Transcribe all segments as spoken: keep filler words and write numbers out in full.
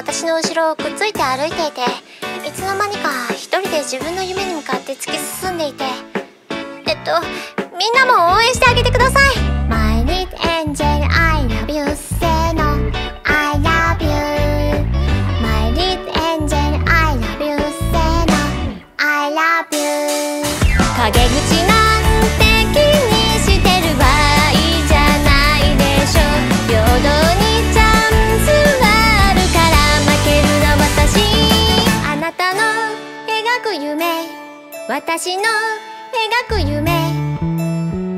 私の後ろをくっついて歩いていて、いつの間にか一人で自分の夢に向かって突き進んでいて、えっとみんなも応援してあげてください。毎日エンジェル I love you せーの I love you。 毎日エンジェル I love you せーの I love you。 陰口なんて気にしてる場合じゃないでしょ。平等にチャンスがあるから負けるな私。あなたの描く夢、私の描く夢、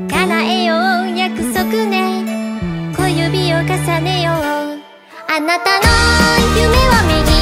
叶えよう約束ね。小指を重ねよう。あなたの夢を右